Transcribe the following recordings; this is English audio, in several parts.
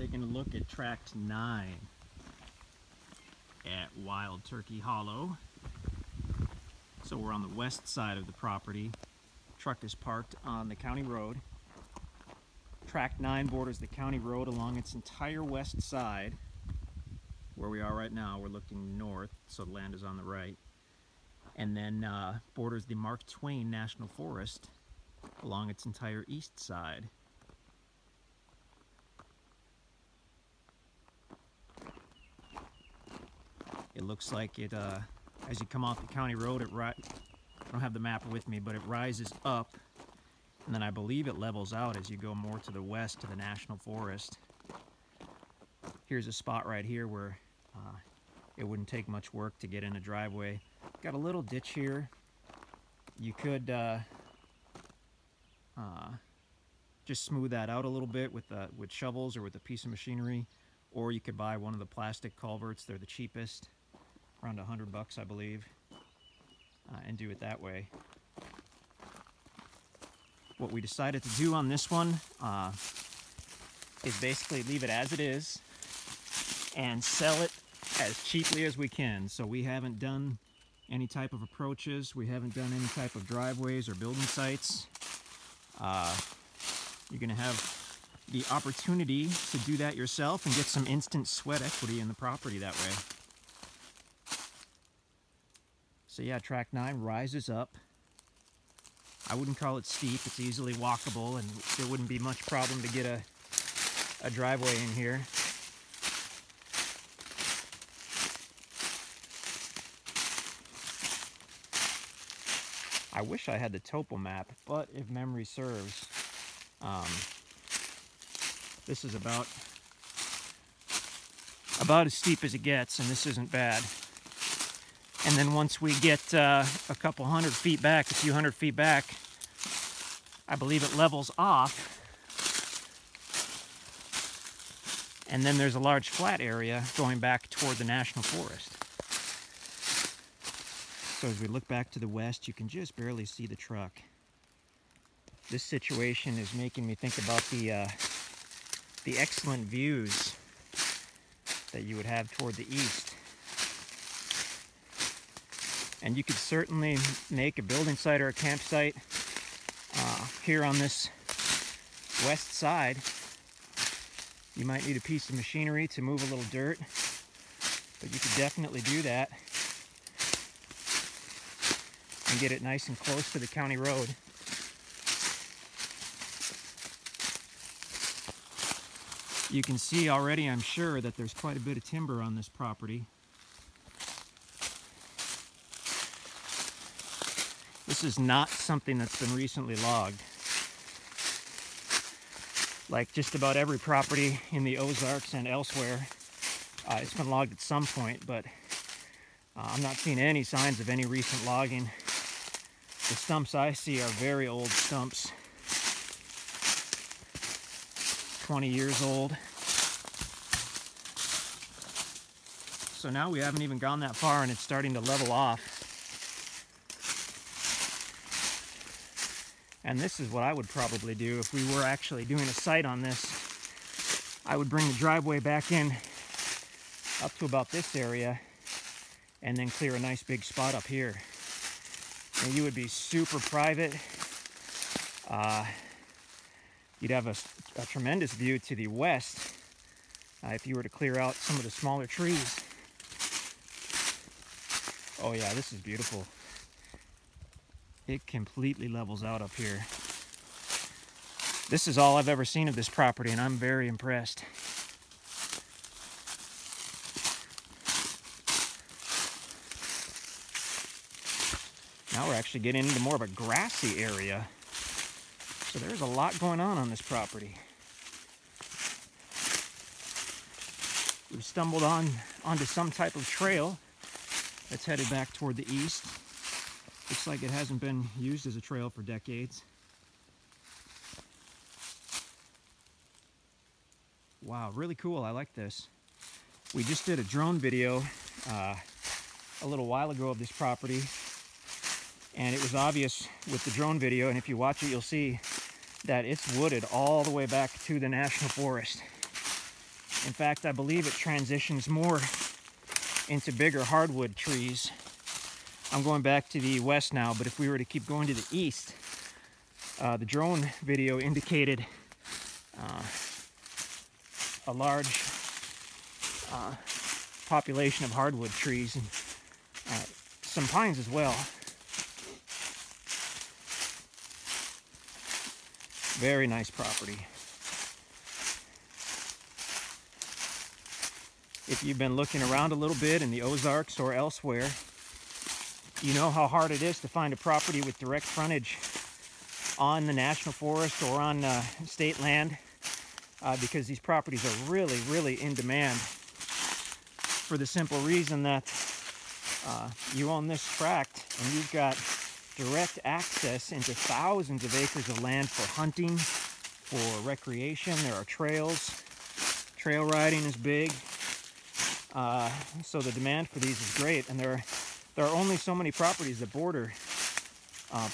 taking a look at tract 9 at Wild Turkey Hollow. So we're on the west side of the property. Truck is parked on the county road. Tract 9 borders the county road along its entire west side. Where we are right now, we're looking north, so the land is on the right. And then borders the Mark Twain National Forest along its entire east side. It looks like it, as you come off the county road, I don't have the map with me, but it rises up, and then I believe it levels out as you go more to the west to the National Forest. Here's a spot right here where it wouldn't take much work to get in a driveway. Got a little ditch here. You could just smooth that out a little bit with shovels or with a piece of machinery, or you could buy one of the plastic culverts. They're the cheapest, around $100, I believe, and do it that way. What we decided to do on this one is basically leave it as it is and sell it as cheaply as we can. So we haven't done any type of approaches. We haven't done any type of driveways or building sites. You're gonna have the opportunity to do that yourself and get some instant sweat equity in the property that way. So yeah, tract 9 rises up. I wouldn't call it steep, it's easily walkable, and there wouldn't be much problem to get a driveway in here. I wish I had the topo map, but if memory serves, this is about as steep as it gets, and this isn't bad. And then once we get a couple hundred feet back, a few hundred feet back, I believe it levels off. And then there's a large flat area going back toward the National Forest. So as we look back to the west, you can just barely see the truck. This situation is making me think about the excellent views that you would have toward the east. And you could certainly make a building site or a campsite here on this west side. You might need a piece of machinery to move a little dirt, but you could definitely do that and get it nice and close to the county road. You can see already, I'm sure, that there's quite a bit of timber on this property. This is not something that's been recently logged. Like just about every property in the Ozarks and elsewhere, it's been logged at some point, but I'm not seeing any signs of any recent logging. The stumps I see are very old stumps. 20 years old. So now we haven't even gone that far and it's starting to level off. And this is what I would probably do if we were actually doing a site on this. I would bring the driveway back in up to about this area and then clear a nice big spot up here. And you would be super private. You'd have a tremendous view to the west if you were to clear out some of the smaller trees. Oh yeah, this is beautiful. It completely levels out up here. This is all I've ever seen of this property, and I'm very impressed. Now we're actually getting into more of a grassy area. So there's a lot going on this property. We've stumbled onto some type of trail that's headed back toward the east. Looks like it hasn't been used as a trail for decades. Wow, really cool, I like this. We just did a drone video a little while ago of this property, and it was obvious with the drone video, and if you watch it, you'll see that it's wooded all the way back to the National Forest. In fact, I believe it transitions more into bigger hardwood trees. I'm going back to the west now, but if we were to keep going to the east, the drone video indicated a large population of hardwood trees and some pines as well. Very nice property. If you've been looking around a little bit in the Ozarks or elsewhere, you know how hard it is to find a property with direct frontage on the national forest or on state land, because these properties are really, really in demand, for the simple reason that you own this tract and you've got direct access into thousands of acres of land for hunting, for recreation. There are trails. Trail riding is big. So the demand for these is great, and there are only so many properties that border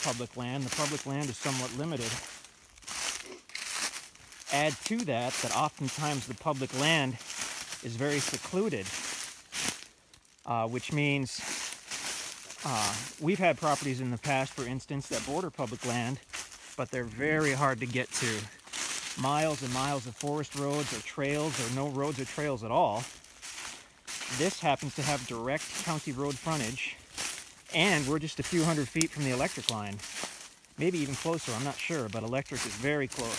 public land. The public land is somewhat limited. Add to that that oftentimes the public land is very secluded, which means we've had properties in the past, for instance, that border public land, but they're very hard to get to. Miles and miles of forest roads or trails, or no roads or trails at all. This happens to have direct county road frontage, and we're just a few hundred feet from the electric line. Maybe even closer, I'm not sure, but electric is very close.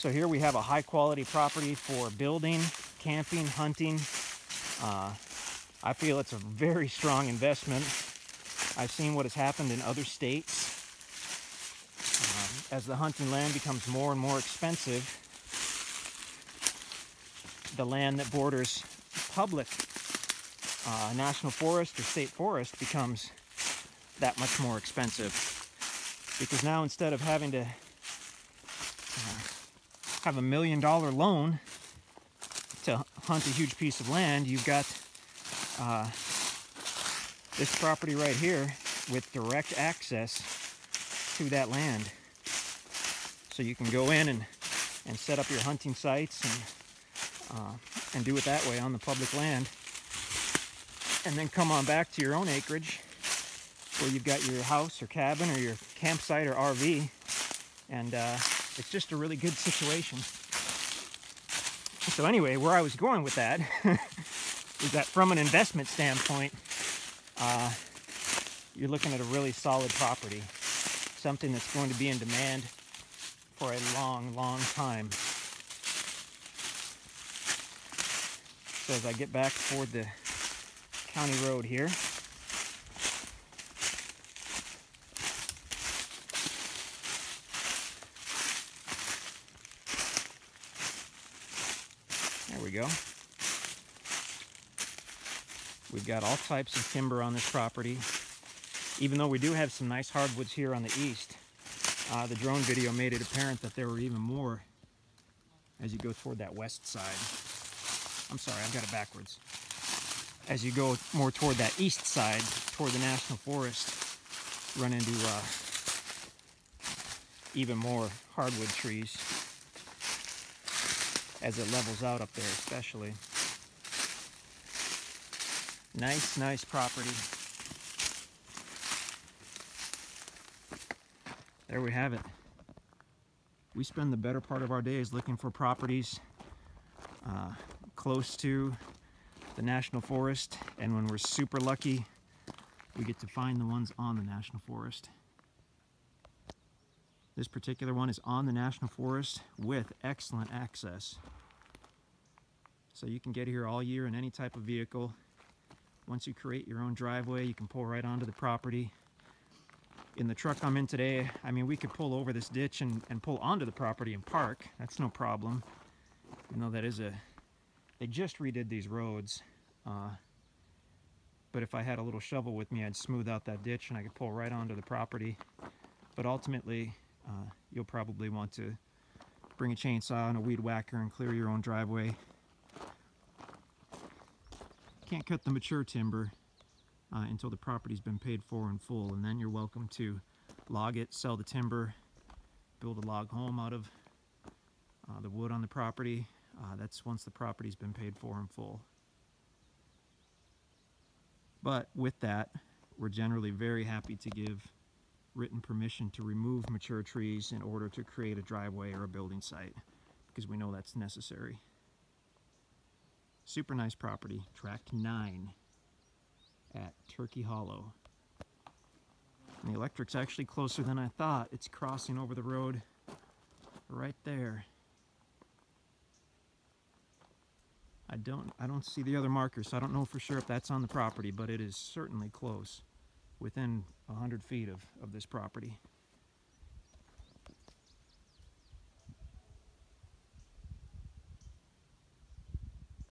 So here we have a high quality property for building, camping, hunting. I feel it's a very strong investment. I've seen what has happened in other states. As the hunting land becomes more and more expensive, the land that borders public national forest or state forest becomes that much more expensive, because now instead of having to have $1 million loan to hunt a huge piece of land, you've got this property right here with direct access to that land, so you can go in and set up your hunting sites and do it that way on the public land, and then come on back to your own acreage where you've got your house or cabin or your campsite or RV, and it's just a really good situation. So anyway, where I was going with that is that from an investment standpoint, you're looking at a really solid property, something that's going to be in demand for a long, long time. So as I get back toward the county road here, there we go. We've got all types of timber on this property, even though we do have some nice hardwoods here on the east. The drone video made it apparent that there were even more as you go toward that west side. I'm sorry, I've got it backwards. As you go more toward that east side, toward the national forest, run into even more hardwood trees as it levels out up there especially. Nice, nice property. There we have it. We spend the better part of our days looking for properties close to the national forest, and when we're super lucky, we get to find the ones on the national forest. This particular one is on the national forest with excellent access. So you can get here all year in any type of vehicle. Once you create your own driveway, you can pull right onto the property. In the truck I'm in today, I mean, we could pull over this ditch and pull onto the property and park. That's no problem. You know, that is a... They just redid these roads, but if I had a little shovel with me, I'd smooth out that ditch and I could pull right onto the property. But ultimately, you'll probably want to bring a chainsaw and a weed whacker and clear your own driveway. Can't cut the mature timber until the property's been paid for in full, and then you're welcome to log it, sell the timber, build a log home out of the wood on the property. That's once the property's been paid for in full. But with that, we're generally very happy to give written permission to remove mature trees in order to create a driveway or a building site, because we know that's necessary. Super nice property, tract 9 at Turkey Hollow. And the electric's actually closer than I thought. It's crossing over the road right there. I don't see the other marker, so I don't know for sure if that's on the property, but it is certainly close, within 100 feet of this property.